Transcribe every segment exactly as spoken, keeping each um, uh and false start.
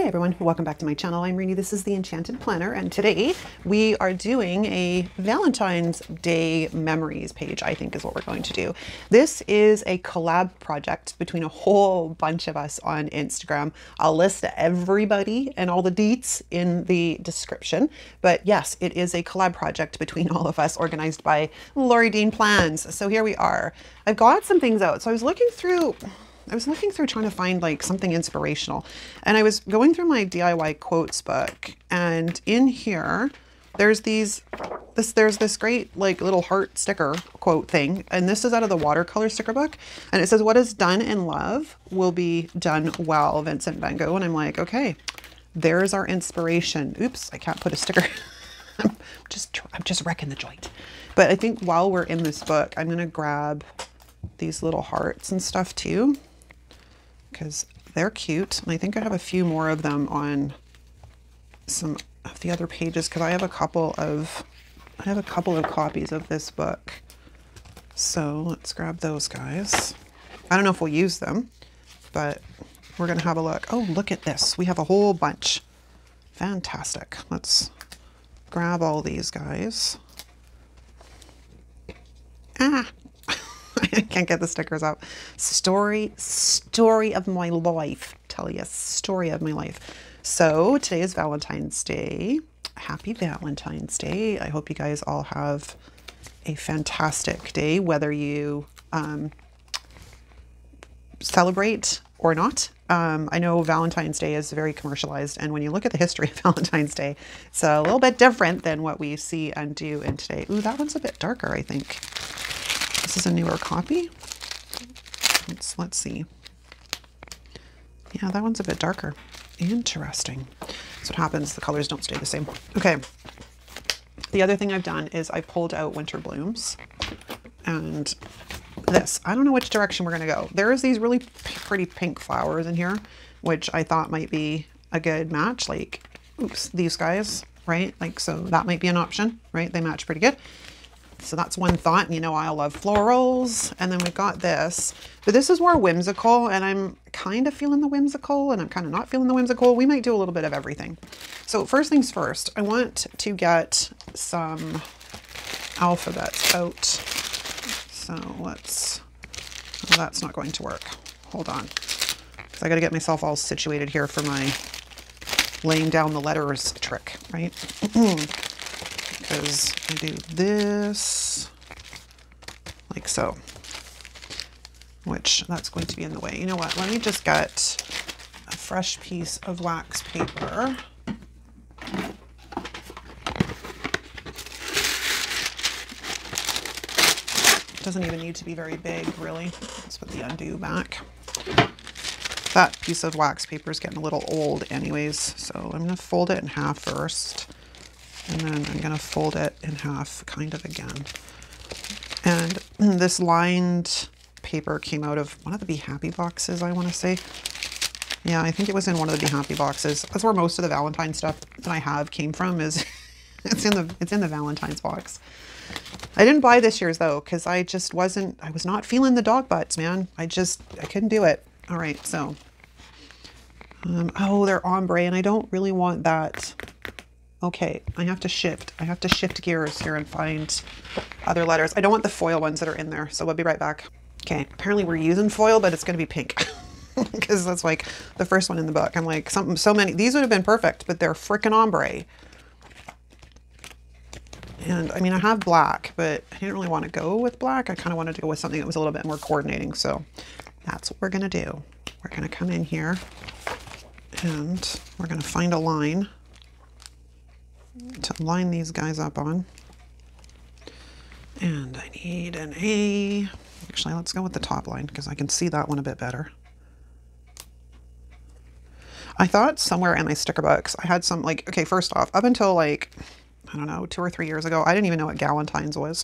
Hey everyone, welcome back to my channel. I'm Rini, this is The Enchanted Planner, and today we are doing a Valentine's Day memories page, I think is what we're going to do. This is a collab project between a whole bunch of us on Instagram. I'll list everybody and all the deets in the description, but yes, it is a collab project between all of us organized by Lori Dean Plans. So here we are. I've got some things out. So I was looking through I was looking through trying to find like something inspirational, and I was going through my D I Y quotes book, and in here there's these this there's this great like little heart sticker quote thing, and this is out of the watercolor sticker book, and it says, "What is done in love will be done well, Vincent van Gogh." And I'm like, okay, there's our inspiration. Oops, I can't put a sticker. I'm just I'm just wrecking the joint. But I think while we're in this book, I'm gonna grab these little hearts and stuff too, because they're cute. And I think I have a few more of them on some of the other pages, because I have a couple of, I have a couple of copies of this book. So let's grab those guys. I don't know if we'll use them, but we're gonna have a look. Oh, look at this. We have a whole bunch. Fantastic. Let's grab all these guys. Ah. I can't get the stickers up. Story, story of my life. Tell you, story of my life. So today is Valentine's Day. Happy Valentine's Day. I hope you guys all have a fantastic day, whether you um, celebrate or not. Um, I know Valentine's Day is very commercialized, and when you look at the history of Valentine's Day, it's a little bit different than what we see and do in today. Ooh, that one's a bit darker, I think. This is a newer copy. Let's, let's see. Yeah, that one's a bit darker. Interesting. That's what happens. The colors don't stay the same. Okay. The other thing I've done is I pulled out Winter Blooms, and this, I don't know which direction we're going to go. There's these really pretty pink flowers in here, which I thought might be a good match. Like, oops, these guys, right? Like, so that might be an option, right? They match pretty good. So that's one thought. You know, I love florals. And then we've got this, but this is more whimsical, and I'm kind of feeling the whimsical, and I'm kind of not feeling the whimsical. We might do a little bit of everything. So first things first, I want to get some alphabets out. So let's, well, that's not going to work. Hold on. So I got to get myself all situated here for my laying down the letters trick, right? Because I do this like so, which that's going to be in the way. You know what? Let me just get a fresh piece of wax paper. It doesn't even need to be very big, really. Let's put the undo back. That piece of wax paper is getting a little old anyways, so I'm going to fold it in half first. And then I'm going to fold it in half kind of again. And this lined paper came out of one of the Be Happy boxes, I want to say. Yeah, I think it was in one of the Be Happy boxes. That's where most of the Valentine stuff that I have came from, is it's in the it's in the Valentine's box. I didn't buy this year's though, because I just wasn't, I was not feeling the dog butts, man. I just, I couldn't do it. All right, so. Um, oh, they're ombre, and I don't really want that. Okay, I have to shift. I have to shift gears here and find other letters. I don't want the foil ones that are in there, so we'll be right back. Okay, apparently we're using foil, but it's going to be pink because that's like the first one in the book. I'm like, something, so many. These would have been perfect, but they're frickin' ombre. And I mean, I have black, but I didn't really want to go with black. I kind of wanted to go with something that was a little bit more coordinating. So that's what we're going to do. We're going to come in here and we're going to find a line to line these guys up on. And I need an A. Actually, let's go with the top line because I can see that one a bit better. I thought somewhere in my sticker books, I had some like, okay, first off, up until like, I don't know, two or three years ago, I didn't even know what Galentine's was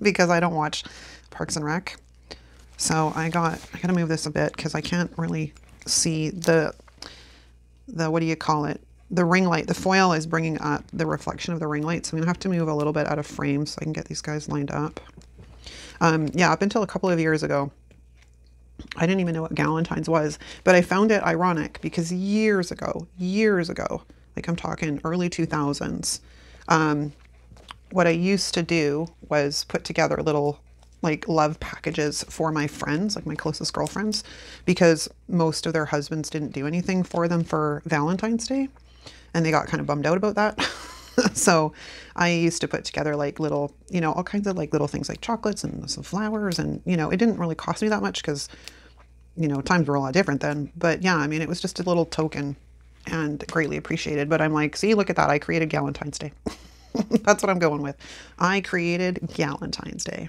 because I don't watch Parks and Rec. So I got, I gotta move this a bit because I can't really see the, the, what do you call it? The ring light, the foil is bringing up the reflection of the ring light. So I'm gonna have to move a little bit out of frame so I can get these guys lined up. Um, yeah, up until a couple of years ago, I didn't even know what Galentine's was, but I found it ironic because years ago, years ago, like I'm talking early two thousands, um, what I used to do was put together little like love packages for my friends, like my closest girlfriends, because most of their husbands didn't do anything for them for Valentine's Day. And they got kind of bummed out about that. So I used to put together like little, you know, all kinds of like little things like chocolates and some flowers. And, you know, it didn't really cost me that much because, you know, times were a lot different then. But yeah, I mean, it was just a little token and greatly appreciated. But I'm like, see, look at that. I created Galentine's Day. That's what I'm going with. I created Galentine's Day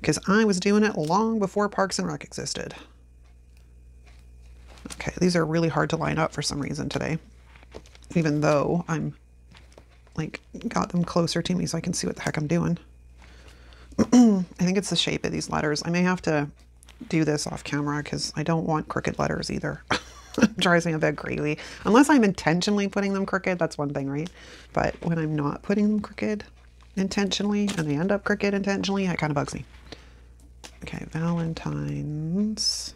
because I was doing it long before Parks and Rec existed. Okay, these are really hard to line up for some reason today, even though I'm like got them closer to me so I can see what the heck I'm doing. I think it's the shape of these letters. I may have to do this off camera because I don't want crooked letters either. It drives me a bit crazy. Unless I'm intentionally putting them crooked, that's one thing, right? But when I'm not putting them crooked intentionally and they end up crooked intentionally, it kind of bugs me. Okay, Valentine's.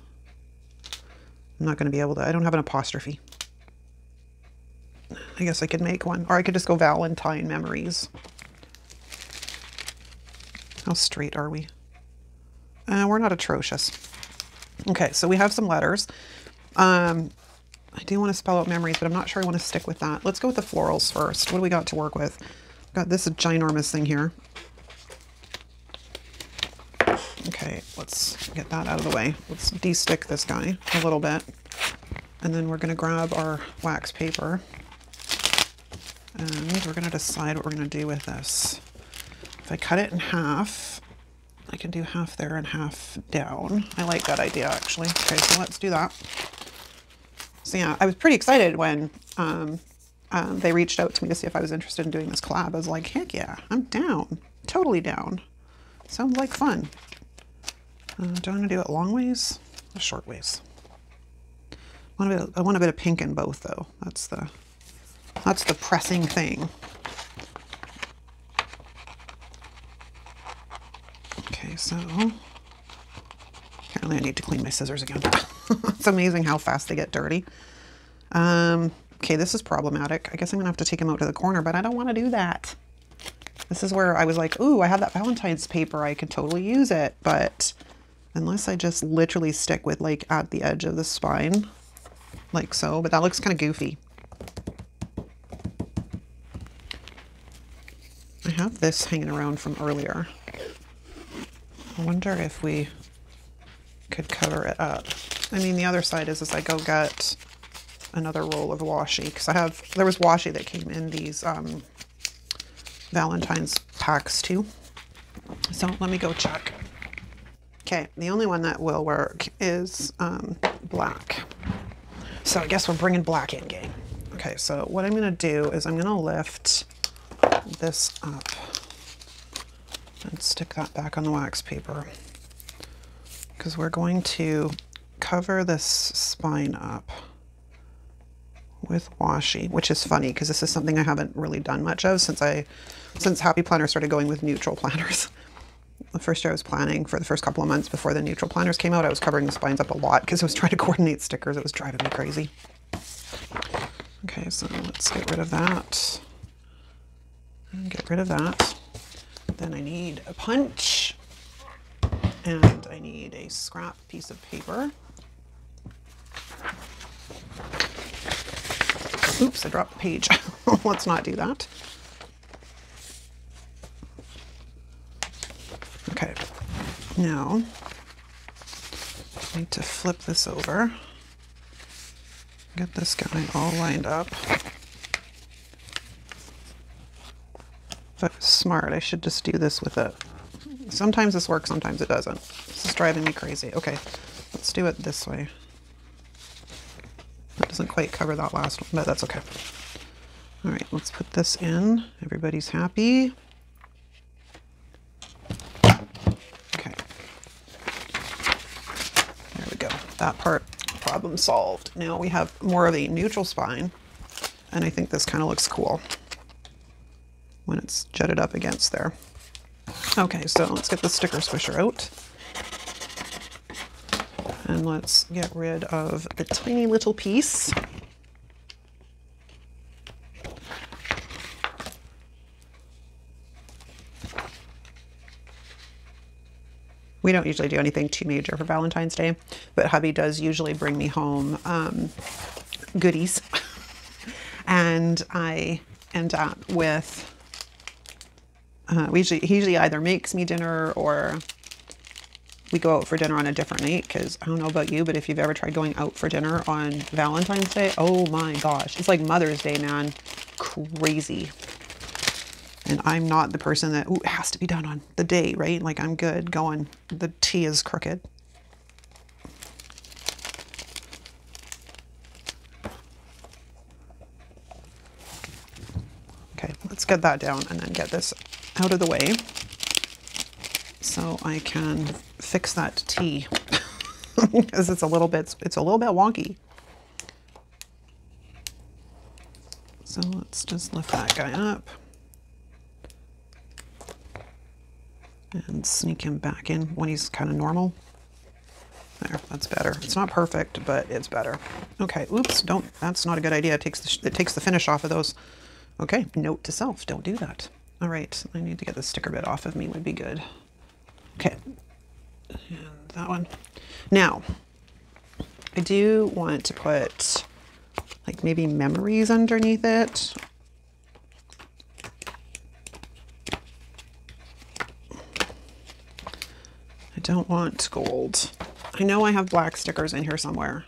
I'm not going to be able to, I don't have an apostrophe. I guess I could make one, or I could just go Valentine memories. How straight are we? Uh, we're not atrocious. Okay, so we have some letters. Um, I do want to spell out memories, but I'm not sure I want to stick with that. Let's go with the florals first. What do we got to work with? We've got this ginormous thing here. Okay, let's get that out of the way. Let's de-stick this guy a little bit. And then we're going to grab our wax paper. And we're going to decide what we're going to do with this. If I cut it in half, I can do half there and half down. I like that idea, actually. Okay, so let's do that. So yeah, I was pretty excited when um, um, they reached out to me to see if I was interested in doing this collab. I was like, heck yeah, I'm down. Totally down. Sounds like fun. Uh, do I want to do it long ways or short ways? I want a bit of, I want a bit of pink in both, though. That's the... That's the pressing thing. Okay, so apparently I need to clean my scissors again. It's amazing how fast they get dirty. Um, okay, this is problematic. I guess I'm gonna have to take them out to the corner, but I don't want to do that. This is where I was like, ooh, I have that Valentine's paper. I could totally use it, but unless I just literally stick with like at the edge of the spine, like so, but that looks kind of goofy. I have this hanging around from earlier. I wonder if we could cover it up. I mean, the other side is, is I go get another roll of washi because I have, there was washi that came in these um, Valentine's packs too. So let me go check. Okay, the only one that will work is um, black. So I guess we're bringing black in, gang. Okay, so what I'm gonna do is I'm gonna lift this up and stick that back on the wax paper because we're going to cover this spine up with washi, which is funny because this is something I haven't really done much of since I since Happy Planner started going with neutral planners. The first year I was planning, for the first couple of months before the neutral planners came out, I was covering the spines up a lot because I was trying to coordinate stickers. It was driving me crazy. Okay, so let's get rid of that. Get rid of that. Then I need a punch and I need a scrap piece of paper. Oops, I dropped the page. Let's not do that. Okay, now I need to flip this over. Get this guy all lined up. But smart, I should just do this with it. Sometimes this works, sometimes it doesn't. This is driving me crazy. Okay, let's do it this way. That doesn't quite cover that last one, but that's okay. All right, let's put this in. Everybody's happy. Okay. There we go. That part, problem solved. Now we have more of a neutral spine, and I think this kind of looks cool when it's jutted up against there. Okay, so let's get the sticker swisher out. and let's get rid of the tiny little piece. We don't usually do anything too major for Valentine's Day, but hubby does usually bring me home um, goodies. And I end up with, uh, we usually, he usually either makes me dinner or we go out for dinner on a different night, because I don't know about you, but if you've ever tried going out for dinner on Valentine's Day, oh my gosh, it's like Mother's Day, man. Crazy. And I'm not the person that, ooh, it has to be done on the day, right? Like, I'm good going, the tea is crooked. Okay, let's get that down and then get this out of the way so I can fix that tea, because it's a little bit, it's a little bit wonky. So let's just lift that guy up and sneak him back in when he's kind of normal. There, that's better. It's not perfect, but it's better. Okay, oops, don't, that's not a good idea. It takes the, it takes the finish off of those. Okay, note to self, don't do that. All right, I need to get the sticker bit off of me, would be good. Okay, and that one. Now, I do want to put like maybe memories underneath it. I don't want gold. I know I have black stickers in here somewhere.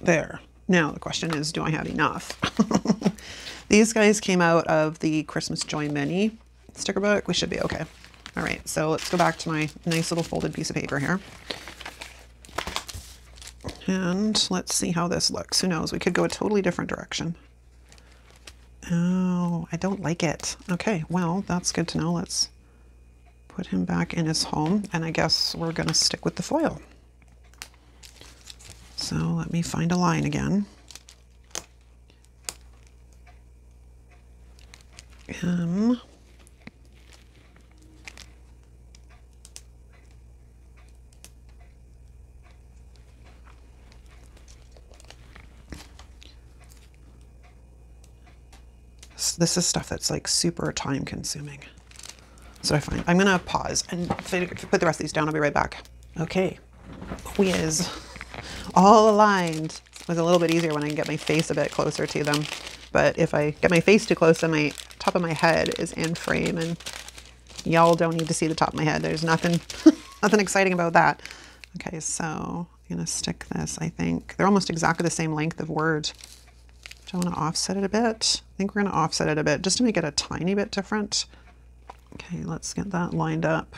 There. Now the question is, do I have enough? These guys came out of the Christmas Joy Mini sticker book. We should be okay. All right, so let's go back to my nice little folded piece of paper here. And let's see how this looks. Who knows? We could go a totally different direction. Oh, I don't like it. Okay, well, that's good to know. Let's put him back in his home. And I guess we're going to stick with the foil. So let me find a line again. Um, this is stuff that's like super time consuming. So I find I'm gonna pause and put the rest of these down. I'll be right back. Okay, whiz, all aligned. It was a little bit easier when I can get my face a bit closer to them. But if I get my face too close, then my top of my head is in frame, and y'all don't need to see the top of my head. There's nothing, nothing exciting about that. Okay, so I'm gonna stick this, I think. They're almost exactly the same length of word. Do I wanna offset it a bit? I think we're gonna offset it a bit just to make it a tiny bit different. Okay, let's get that lined up.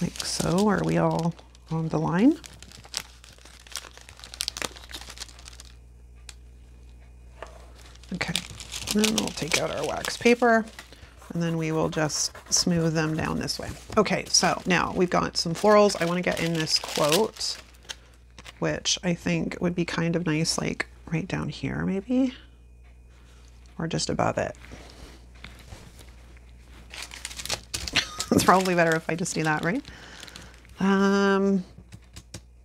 Like so, are we all on the line? Okay, then we'll take out our wax paper and then we will just smooth them down this way. Okay, so now we've got some florals. I want to get in this quote, which I think would be kind of nice, like right down here maybe, or just above it. It's probably better if I just do that, right? Um,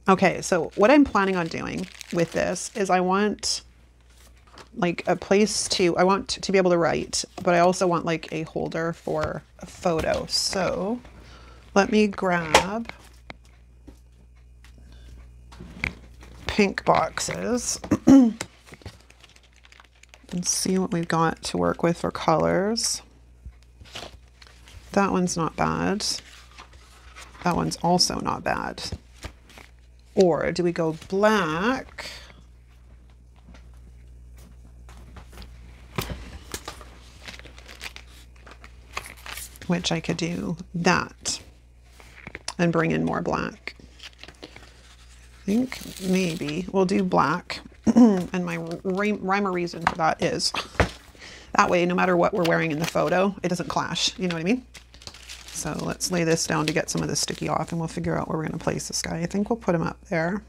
okay, so what I'm planning on doing with this is I want like a place to, I want to be able to write, but I also want like a holder for a photo. So let me grab pink boxes and see what we've got to work with for colors. That one's not bad. That one's also not bad. Or do we go black? Which I could do that and bring in more black. I think maybe we'll do black. And my rhyme or reason for that is that way, no matter what we're wearing in the photo, it doesn't clash, you know what I mean? So let's lay this down to get some of the sticky off and we'll figure out where we're gonna place this guy. I think we'll put him up there.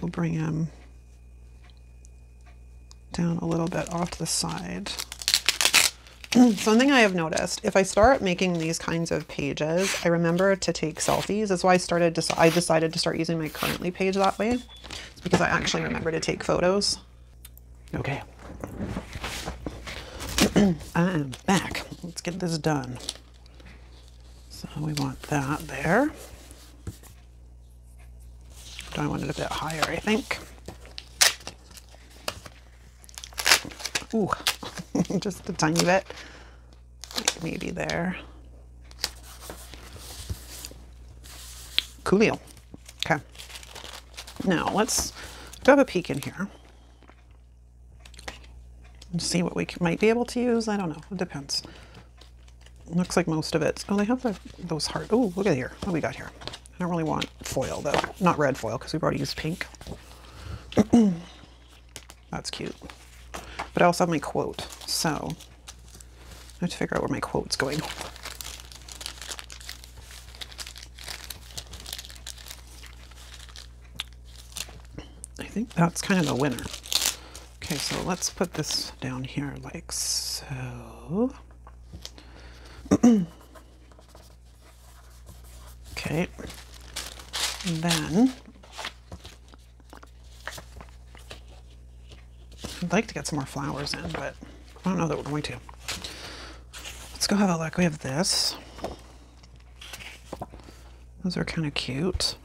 We'll bring him down a little bit off to the side. Something I have noticed, if I start making these kinds of pages, I remember to take selfies. That's why I started to, I decided to start using my currently page that way. It's because I actually remember to take photos. Okay. I am back. Let's get this done. So we want that there. I want it a bit higher, I think. Ooh, just a tiny bit. Maybe there. Coolio. Okay. Now let's have a peek in here and see what we might be able to use. I don't know. It depends. Looks like most of it's. Oh, they have the, those heart. Oh, look at here. What do we got here? I don't really want foil though. Not red foil because we've already used pink. That's cute. But I also have my quote, so I have to figure out where my quote's going. I think that's kind of the winner. Okay, so let's put this down here like so. Okay. And then I'd like to get some more flowers in, but I don't know that we're going to. Let's go have a look. We have this. Those are kind of cute.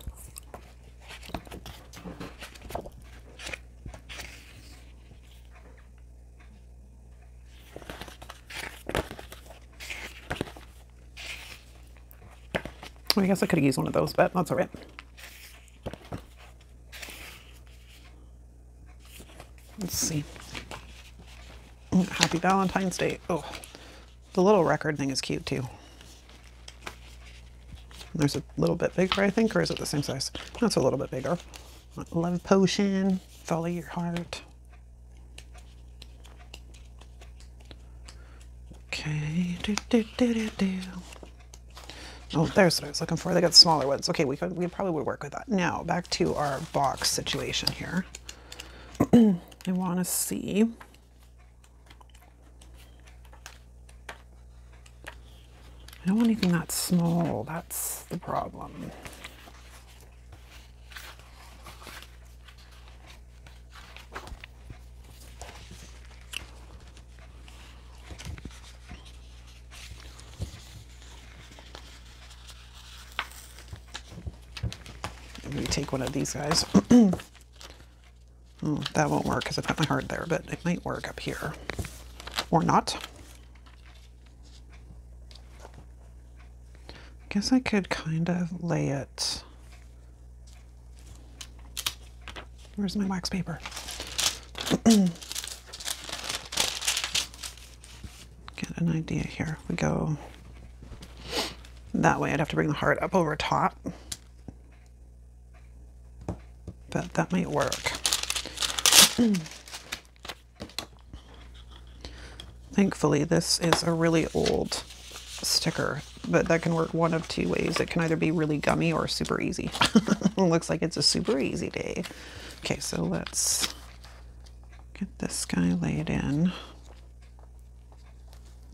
I guess I could have used one of those, but that's all right. Let's see. Happy Valentine's Day. Oh, the little record thing is cute too. There's a little bit bigger, I think, or is it the same size? That's a little bit bigger. Love potion. Follow your heart. Okay. Do, do, do, do, do. Oh, there's what I was looking for. They got smaller ones. Okay, we could, we probably would work with that. Now, back to our box situation here. I want to see. I don't want anything that small. That's the problem. Take one of these guys. Oh, that won't work because I put my heart there, but it might work up here or not. I guess I could kind of lay it. Where's my wax paper? Get an idea here. We go that way. I'd have to bring the heart up over top. But that might work. Thankfully, this is a really old sticker, but that can work one of two ways. It can either be really gummy or super easy. It looks like it's a super easy day. Okay, so let's get this guy laid in.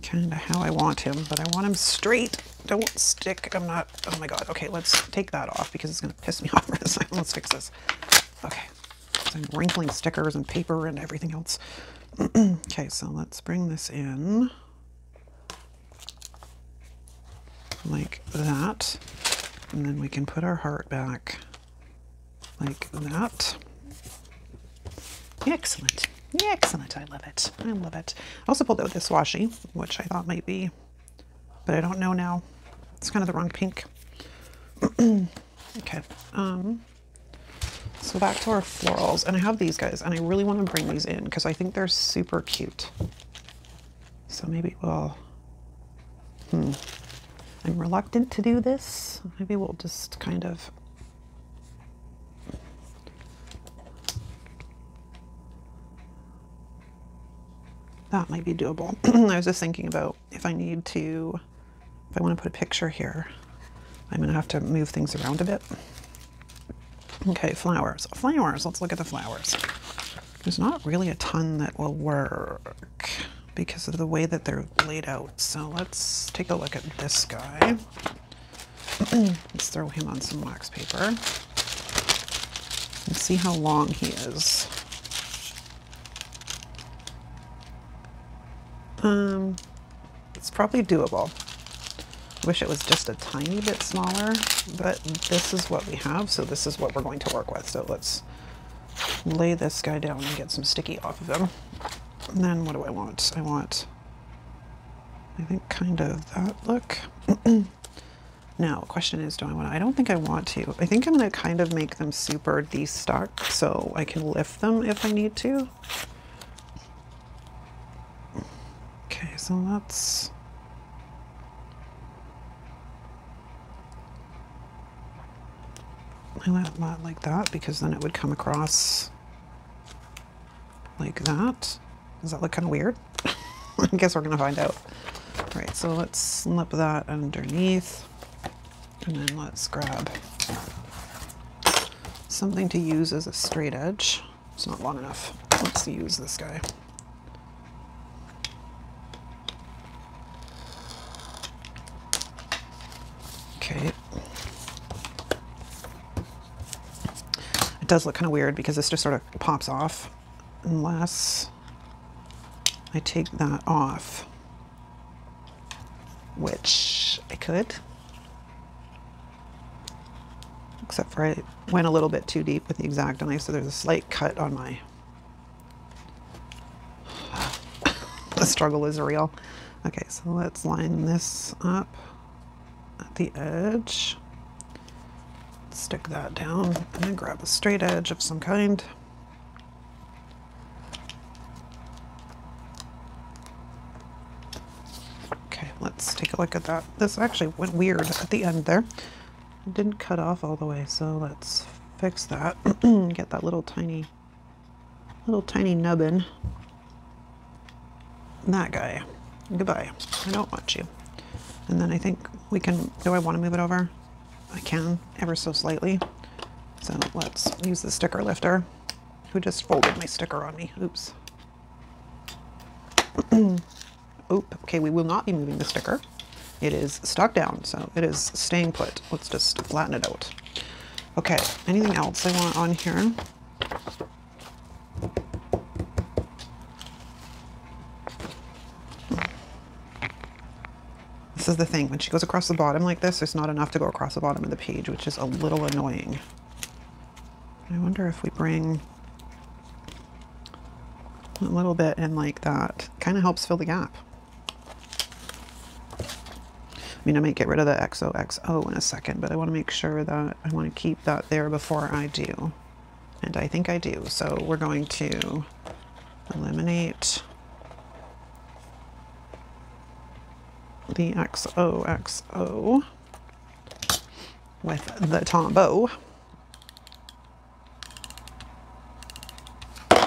Kind of how I want him, but I want him straight. Don't stick. I'm not. Oh my god. Okay, let's take that off because it's gonna piss me off for a second. Let's fix this. Okay, so I'm wrinkling stickers and paper and everything else. Okay, so let's bring this in like that, and then we can put our heart back like that. Excellent. Yeah, excellent. I love it. I love it. I also pulled out this washi, which I thought might be, but I don't know now. It's kind of the wrong pink. Okay. Um, so back to our florals, and I have these guys, and I really want to bring these in because I think they're super cute. So maybe we'll, hmm. I'm reluctant to do this. Maybe we'll just kind of that might be doable. I was just thinking about if I need to, if I want to put a picture here, I'm going to have to move things around a bit. Okay, flowers. Flowers. Let's look at the flowers. There's not really a ton that will work because of the way that they're laid out. So let's take a look at this guy. Let's throw him on some wax paper and see how long he is. Um, it's probably doable. Wish it was just a tiny bit smaller, but this is what we have, so this is what we're going to work with. So let's lay this guy down and get some sticky off of him. And then what do I want? I want, I think, kind of that look. Now, question is, do I want to? I don't think I want to. I think I'm going to kind of make them super destocked so I can lift them if I need to. Okay, so that's... I let that like that because then it would come across like that. Does that look kind of weird? I guess we're going to find out. All right, so let's slip that underneath. And then let's grab something to use as a straight edge. It's not long enough. Let's use this guy. Okay. It does look kind of weird because this just sort of pops off unless I take that off, which I could. Except for I went a little bit too deep with the X-Acto knife, so there's a slight cut on my... The struggle is real. Okay, so let's line this up at the edge. Stick that down and then grab a straight edge of some kind. Okay, let's take a look at that. This actually went weird at the end there. Didn't cut off all the way, so let's fix that. Get that little tiny little tiny nubbin. That guy. Goodbye. I don't want you. And then I think we can... Do I want to move it over? I can, ever so slightly. So let's use the sticker lifter. Who just folded my sticker on me? Oops. Oop. Okay, we will not be moving the sticker. It is stuck down, so it is staying put. Let's just flatten it out. Okay, anything else I want on here? This is the thing, when she goes across the bottom like this, there's not enough to go across the bottom of the page, which is a little annoying. I wonder if we bring a little bit in like that. Kind of helps fill the gap. I mean, I might get rid of the X O X O in a second, but I want to make sure that I want to keep that there before I do. And I think I do. So we're going to eliminate the X O X O with the Tombow.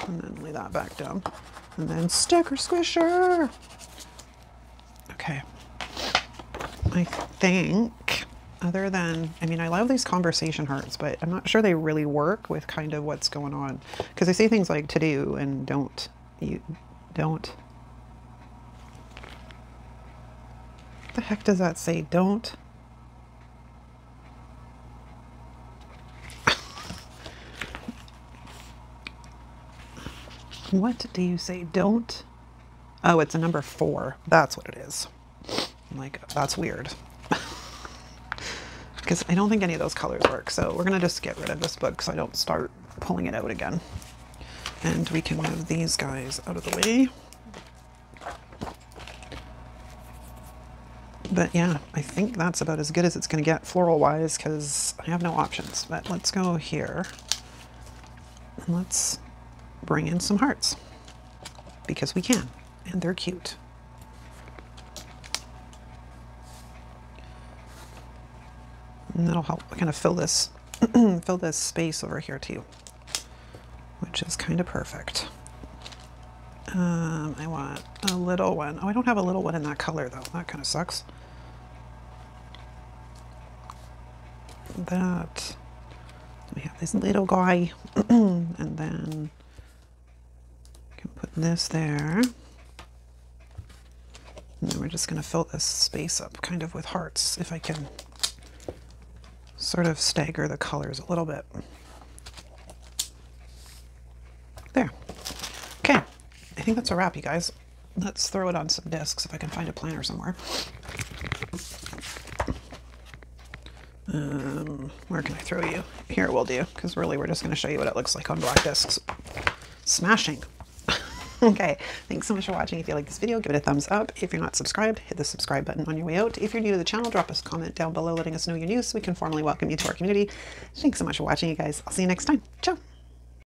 And then lay that back down. And then sticker squisher! Okay. I think, other than, I mean, I love these conversation hearts, but I'm not sure they really work with kind of what's going on. Because I say things like to do and don't, you don't. What the heck does that say? Don't. What do you say? Don't. Oh, it's a number four. That's what it is. I'm like, that's weird. Because I don't think any of those colors work. So we're going to just get rid of this book so I don't start pulling it out again. And we can move these guys out of the way. But yeah, I think that's about as good as it's going to get floral-wise because I have no options. But let's go here. And let's bring in some hearts. Because we can. And they're cute. And that'll help kind of fill this fill this space over here too, which is kind of perfect. Um, I want a little one. Oh, I don't have a little one in that color though. That kind of sucks. That we have this little guy, and then Putting this there. And then we're just going to fill this space up kind of with hearts, if I can sort of stagger the colors a little bit. There. Okay, I think that's a wrap, you guys. Let's throw it on some discs if I can find a planner somewhere. Um, where can I throw you? Here will do, because really we're just going to show you what it looks like on black discs. Smashing. Okay, thanks so much for watching. If you like this video, give it a thumbs up. If you're not subscribed, hit the subscribe button on your way out. If you're new to the channel, drop us a comment down below letting us know you're new so we can formally welcome you to our community. Thanks so much for watching, you guys. I'll see you next time. Ciao.